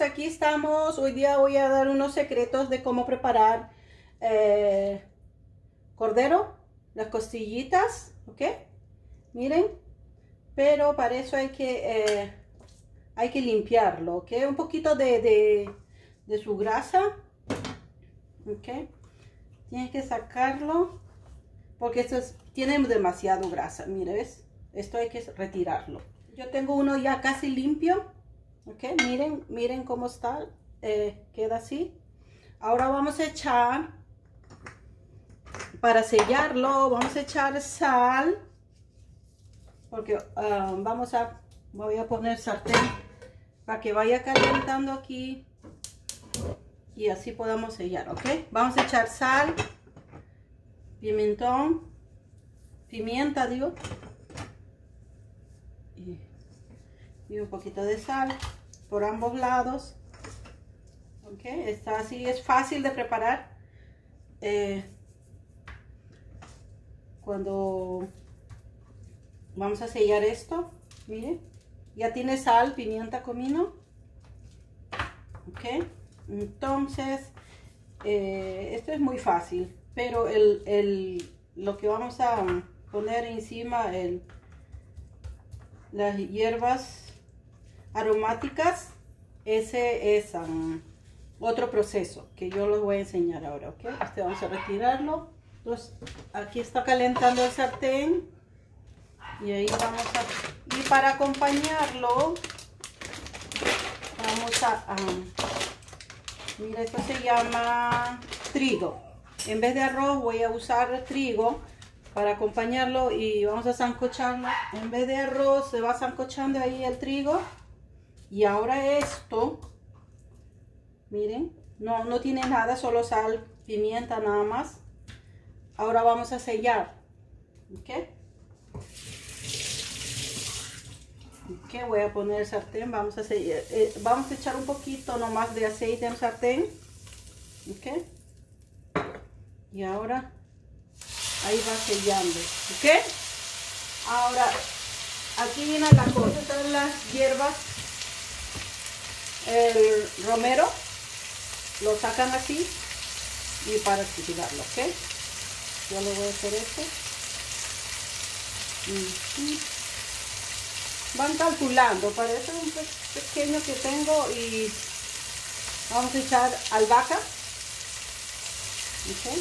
amigos, aquí estamos. Hoy día voy a dar unos secretos de cómo preparar cordero, las costillitas, ¿ok? Miren, pero para eso hay que limpiarlo, ¿ok? Un poquito de su grasa, ¿ok? Tienes que sacarlo porque estos tienen demasiado grasa, mire, ¿ves? Esto hay que retirarlo. Yo tengo uno ya casi limpio. Ok, miren, miren cómo está, queda así. Ahora vamos a echar, para sellarlo, vamos a echar sal, porque voy a poner sartén para que vaya calentando aquí y así podamos sellar, ok. Vamos a echar sal, pimienta y un poquito de sal por ambos lados, ok. Está así, es fácil de preparar. Cuando vamos a sellar esto, miren, ya tiene sal, pimienta, comino, ok. Entonces esto es muy fácil, pero lo que vamos a poner encima, las hierbas aromáticas, ese es otro proceso que yo los voy a enseñar ahora, ok. Este vamos a retirarlo. Entonces, aquí está calentando el sartén y ahí vamos a, y para acompañarlo vamos a mira, esto se llama trigo. En vez de arroz voy a usar trigo para acompañarlo y vamos a sancocharlo. En vez de arroz se va sancochando ahí el trigo. Y ahora esto, miren, no tiene nada, solo sal, pimienta nada más. Ahora vamos a sellar, ¿ok? Ok, voy a poner el sartén, vamos a sellar. Vamos a echar un poquito nomás de aceite en el sartén, ¿ok? Y ahora ahí va sellando, ¿ok? Ahora, aquí viene la cosa, están las hierbas. El romero lo sacan así y para tirarlo, ok. Yo le voy a hacer esto. Van calculando, parece un pequeño que tengo, y vamos a echar albahaca, ok.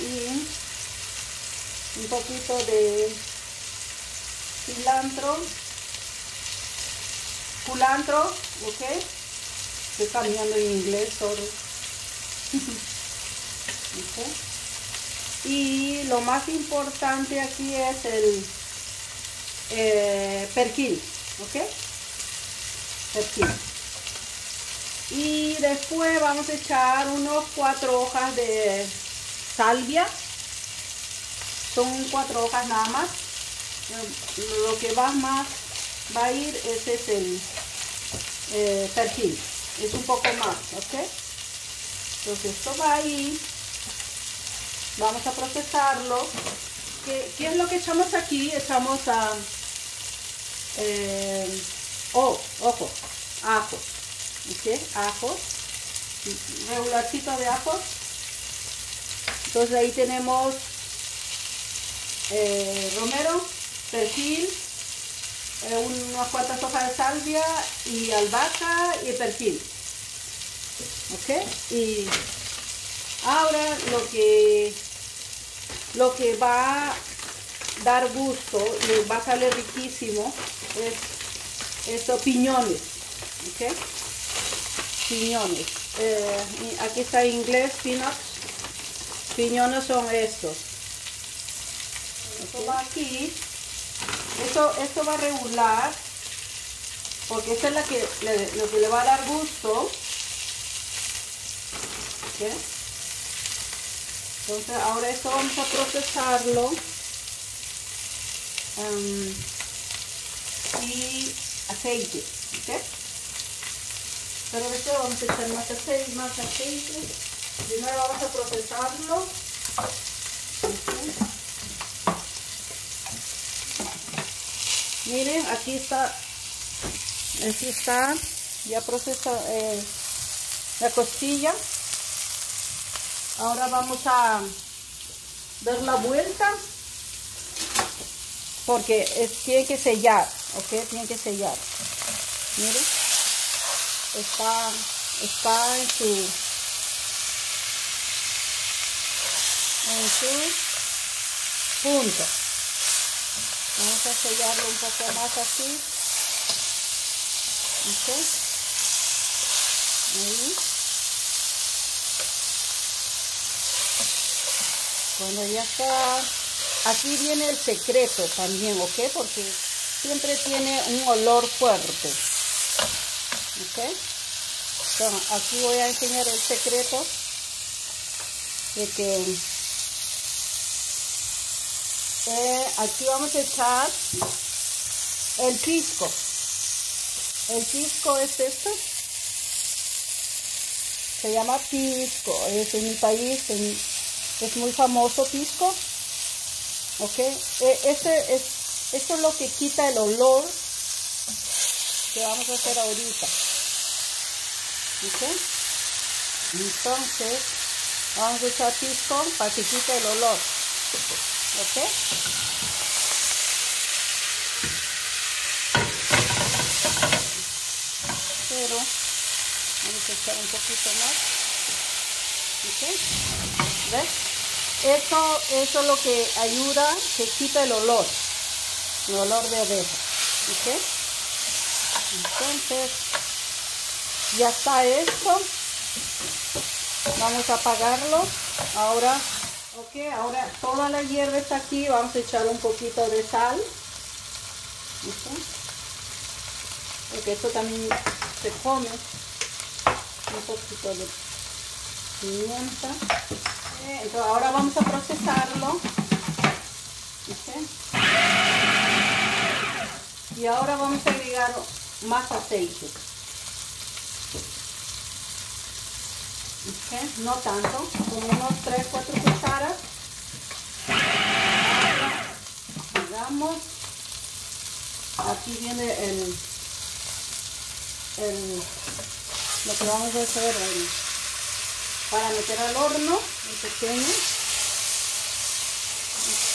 Y un poquito de culantro, ok. Estoy cambiando en inglés, sorry. Okay. Y lo más importante aquí es el perejil, ok. Perejil. Y después vamos a echar unos 4 hojas de salvia. Son 4 hojas nada más. Lo que más va a ir, ese es el perejil, es un poco más, ok. Entonces esto va ahí, vamos a procesarlo. ¿Qué es lo que echamos aquí? Echamos ajo, ok, ajo, regularcito de ajo. Entonces ahí tenemos romero, perejil, unas cuantas hojas de salvia y albahaca y perejil, ok. Y ahora lo que va a dar gusto, les va a salir riquísimo, es estos piñones, ok. Piñones, aquí está en inglés, peanuts. Piñones son estos. Esto va aquí. Esto va a regular, porque esta es lo que le va a dar gusto, ¿okay? Entonces ahora esto vamos a procesarlo, y aceite, ¿okay? Pero después vamos a echar más aceite. Primero vamos a procesarlo, ¿okay? Miren, aquí está ya procesada la costilla. Ahora vamos a dar la vuelta porque tiene que sellar, ¿ok? Tiene que sellar. Miren, está en su punto. Vamos a sellarlo un poco más así. ¿Ok? Ahí. Cuando ya está, aquí viene el secreto también, ¿ok? Porque siempre tiene un olor fuerte, ¿ok? Entonces, aquí voy a enseñar el secreto de que aquí vamos a echar el pisco. El pisco es este. Se llama pisco. Es en mi país, es muy famoso pisco. Ok, eso es lo que quita el olor que vamos a hacer ahorita. ¿Okay? Entonces vamos a echar pisco para que quite el olor. ¿Ok? Pero vamos a echar un poquito más. ¿Ok? ¿Ves? Eso es lo que ayuda, que quita el olor de abeja, ¿ok? Entonces, ya está esto. Vamos a apagarlo. Ahora, ok, ahora toda la hierba está aquí. Vamos a echar un poquito de sal. ¿Okay? Porque esto también se come. Un poquito de pimienta. Entonces ahora vamos a procesarlo. ¿Okay? Y ahora vamos a agregar más aceite. ¿Okay? No tanto, como unos 3-4 cucharas. Agregamos. Aquí viene lo que vamos a hacer ahí, para meter al horno, muy pequeño.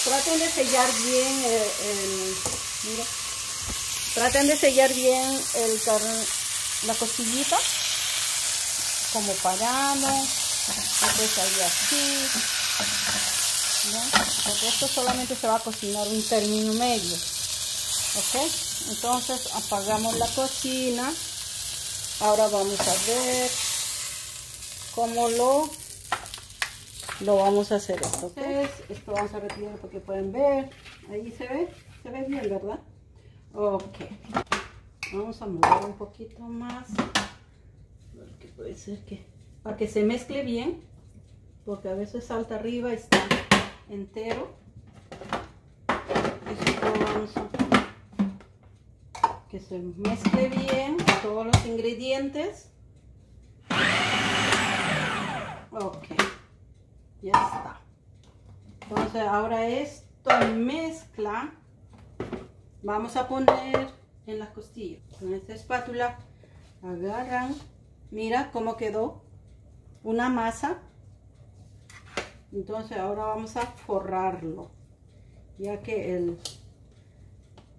Traten de sellar bien mira, traten de sellar bien la costillita, como paramos, después ahí así, ¿no? Porque esto solamente se va a cocinar un término medio, ¿ok? Entonces apagamos la cocina. Ahora vamos a ver cómo lo vamos a hacer esto. Entonces, esto vamos a retirar porque pueden ver. Ahí se ve bien, ¿verdad? Ok. Vamos a mover un poquito más. Porque puede ser que, para que se mezcle bien. Porque a veces salta arriba y está entero. Esto vamos a que se mezcle bien todos los ingredientes. Ok, ya está. Entonces ahora esto mezcla, vamos a poner en las costillas. Con esta espátula agarran, mira cómo quedó una masa. Entonces ahora vamos a forrarlo, ya que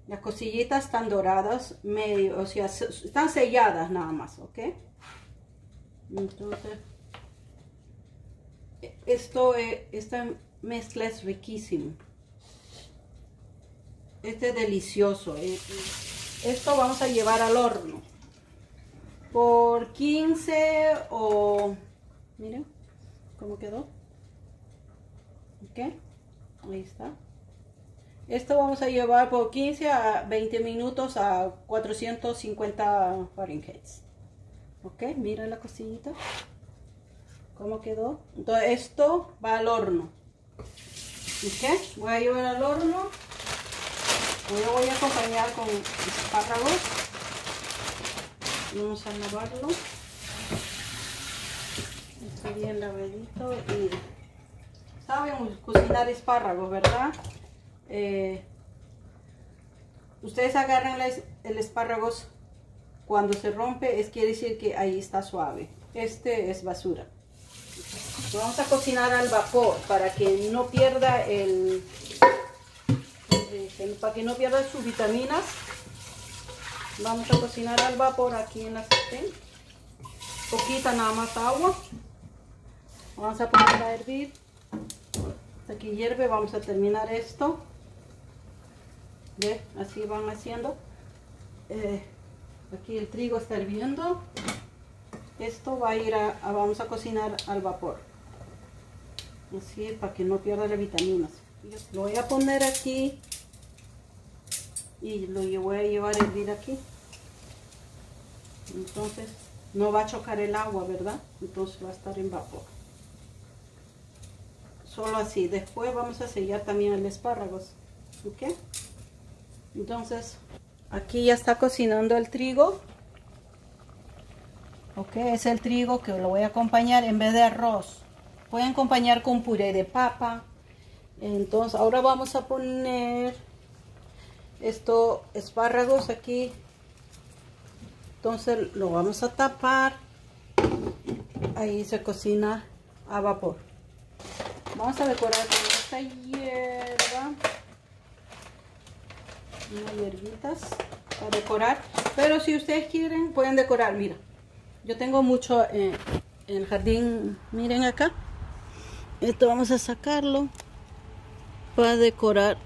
las costillitas están doradas, medio, o sea, están selladas nada más, ¿ok? Entonces esta mezcla es riquísima. Este es delicioso. Esto vamos a llevar al horno por 15 o... Miren cómo quedó. Ok, ahí está. Esto vamos a llevar por 15 a 20 minutos a 450 Fahrenheit. Ok, miren la costillita cómo quedó. Entonces esto va al horno. ¿Ok? Voy a llevar al horno. Lo voy a acompañar con espárragos. Vamos a lavarlo. Está bien lavadito. Y saben cocinar espárragos, ¿verdad? Ustedes agarran el espárragos, cuando se rompe quiere decir que ahí está suave. Este es basura. Vamos a cocinar al vapor para que no pierda sus vitaminas. Vamos a cocinar al vapor aquí en la sartén. Poquita nada más agua. Vamos a poner a hervir. Aquí hierve, vamos a terminar esto. ¿Ve? Así van haciendo. Aquí el trigo está hirviendo. Esto va a ir vamos a cocinar al vapor. Así para que no pierda las vitaminas. Lo voy a poner aquí y lo voy a llevar a hervir aquí. Entonces no va a chocar el agua, ¿verdad? Entonces va a estar en vapor. Solo así. Después vamos a sellar también el espárragos. ¿Ok? Entonces aquí ya está cocinando el trigo. Ok, es el trigo que lo voy a acompañar en vez de arroz. Pueden acompañar con puré de papa. Entonces ahora vamos a poner estos espárragos aquí. Entonces lo vamos a tapar. Ahí se cocina a vapor. Vamos a decorar con esta hierba. Unas hierbitas para decorar. Pero si ustedes quieren, pueden decorar. Mira, yo tengo mucho en el jardín. Miren acá. Esto vamos a sacarlo para decorar.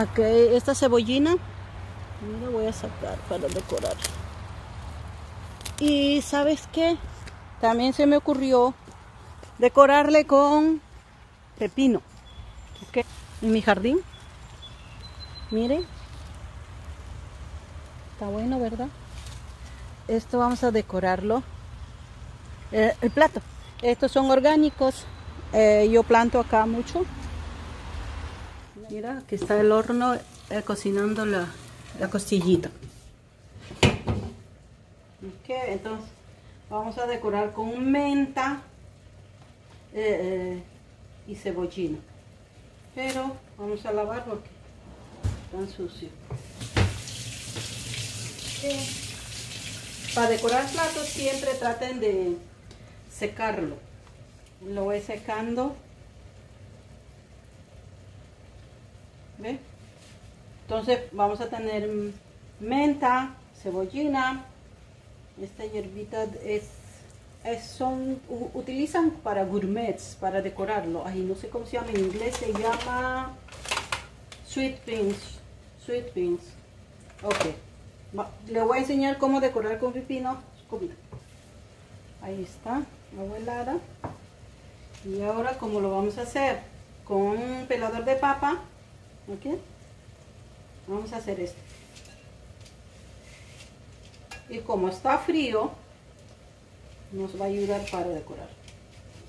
Ok, esta cebollina. La voy a sacar para decorar. Y ¿sabes qué? También se me ocurrió decorarle con pepino. Okay. En mi jardín. Miren. Está bueno, ¿verdad? Esto vamos a decorarlo. El plato. Estos son orgánicos. Yo planto acá mucho. Mira, aquí está el horno cocinando la costillita. Ok, entonces vamos a decorar con menta y cebollina, pero vamos a lavar porque están sucios. Okay. Para decorar platos siempre traten de secarlo. Lo voy secando. ¿Ve? Entonces vamos a tener menta, cebollina. Esta hierbita utilizan para gourmets, para decorarlo. Ay, no sé cómo se llama en inglés, se llama sweet beans. Sweet beans. Ok. Le voy a enseñar cómo decorar con pepino. Ahí está, agua helada. Y ahora, ¿cómo lo vamos a hacer? Con un pelador de papa. Ok. Vamos a hacer esto. Y como está frío, nos va a ayudar para decorar.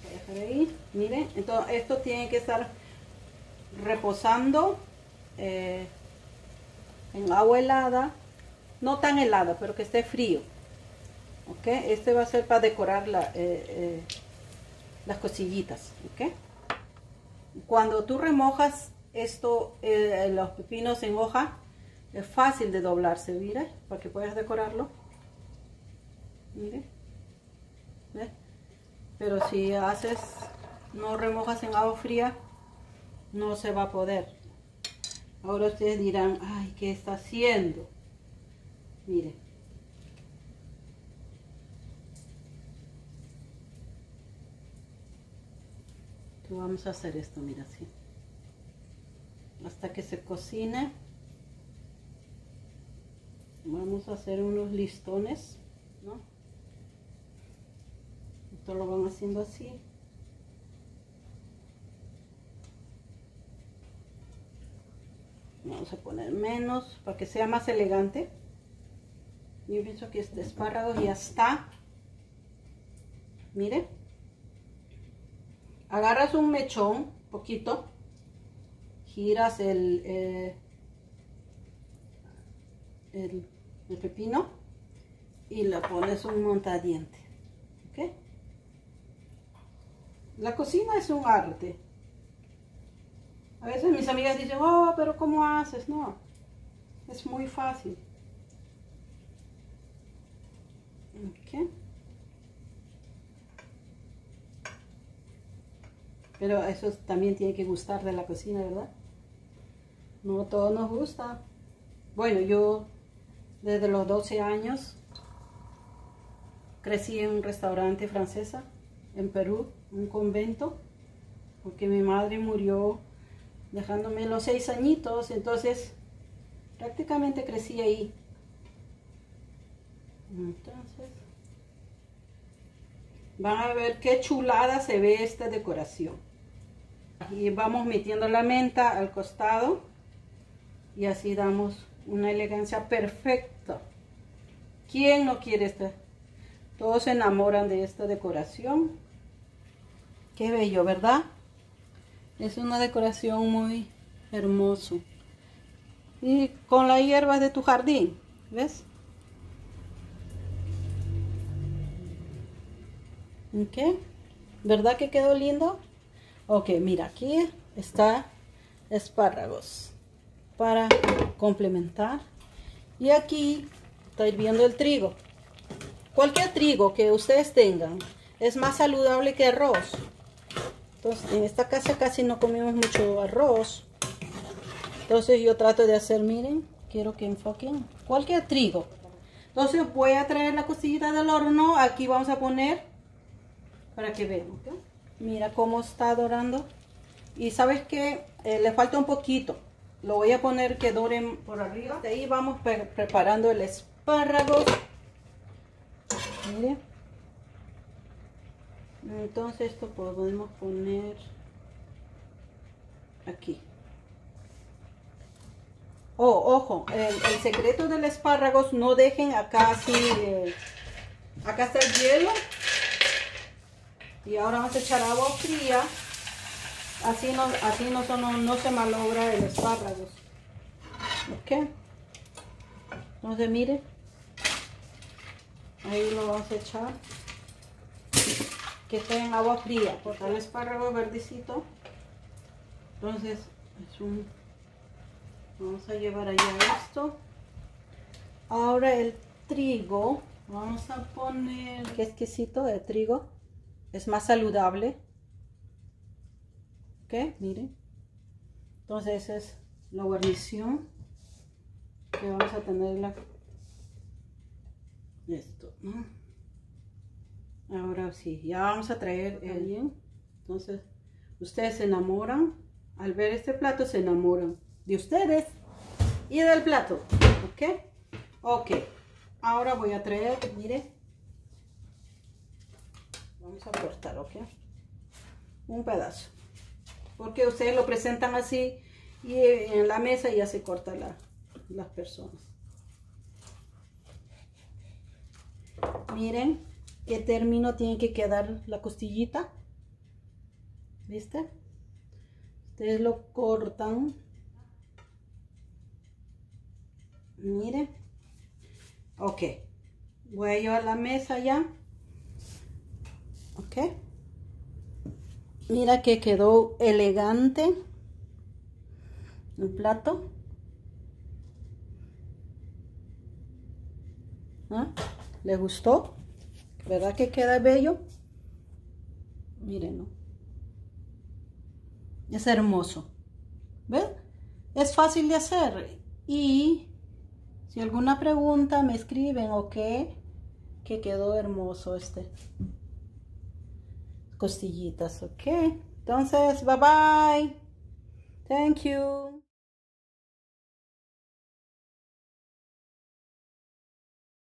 Voy a dejar ahí. Miren, entonces esto tiene que estar reposando en agua helada. No tan helada, pero que esté frío. Ok, este va a ser para decorar las cosillitas. Ok, cuando tú remojas esto, los pepinos en hoja, es fácil de doblarse, mira, para que puedas decorarlo. Mire. ¿Ve? Pero si no remojas en agua fría, no se va a poder. Ahora ustedes dirán, ay, ¿qué está haciendo? Mire. Entonces vamos a hacer esto, mira, así. Hasta que se cocine, vamos a hacer unos listones, ¿no? Esto lo van haciendo así. Vamos a poner menos para que sea más elegante. Yo pienso que este espárrago ya está. Mire, agarras un mechón, poquito. Giras el pepino y le pones un montadiente. ¿Okay? La cocina es un arte. A veces mis amigas dicen, oh, pero ¿cómo haces? No. Es muy fácil. Okay. Pero eso también tiene que gustar de la cocina, ¿verdad? No todo nos gusta. Bueno, yo desde los 12 años crecí en un restaurante francesa en Perú, un convento, porque mi madre murió dejándome los 6 añitos, entonces prácticamente crecí ahí. Entonces, van a ver qué chulada se ve esta decoración. Y vamos metiendo la menta al costado y así damos una elegancia perfecta. ¿Quién no quiere esta? Todos se enamoran de esta decoración. Qué bello, ¿verdad? Es una decoración muy hermosa. Y con las hierbas de tu jardín, ¿ves? Ok, ¿verdad que quedó lindo? Ok, mira, aquí está espárragos para complementar. Y aquí está hirviendo el trigo. Cualquier trigo que ustedes tengan es más saludable que arroz. Entonces, en esta casa casi no comemos mucho arroz. Entonces yo trato de hacer, miren, quiero que enfoquen cualquier trigo. Entonces voy a traer la costillita del horno. Aquí vamos a poner para que vean, ¿okay? Mira cómo está dorando. Y sabes que le falta un poquito. Lo voy a poner que doren por arriba. De ahí vamos preparando el espárrago. Mire. Entonces esto podemos poner aquí. Oh, ojo, el secreto del espárrago, no dejen acá así. Acá está el hielo. Y ahora vamos a echar agua fría, así no se malogra el espárrago. Ok. Entonces mire, ahí lo vamos a echar, que esté en agua fría, porque el espárrago es verdecito. Entonces vamos a llevar allá esto. Ahora el trigo, vamos a poner, qué exquisito de trigo. Es más saludable. Ok, miren. Entonces esa es la guarnición que vamos a tener. Esto, ¿no? Ahora sí, ya vamos a traer bien. Entonces ustedes se enamoran. Al ver este plato se enamoran de ustedes y del plato. Ok. Ok. Ahora voy a traer, miren. Vamos a cortar, ok, un pedazo, porque ustedes lo presentan así y en la mesa ya se cortan las personas. Miren qué término tiene que quedar la costillita, ¿viste? Ustedes lo cortan, miren. Ok, voy a llevar la mesa ya. Ok, mira que quedó elegante el plato. ¿Ah? ¿Le gustó? ¿Verdad que queda bello? Mírenlo, es hermoso. ¿Ves? Es fácil de hacer. Y si alguna pregunta me escriben, ok, que quedó hermoso este costillitas, ok. Entonces, bye bye. Thank you.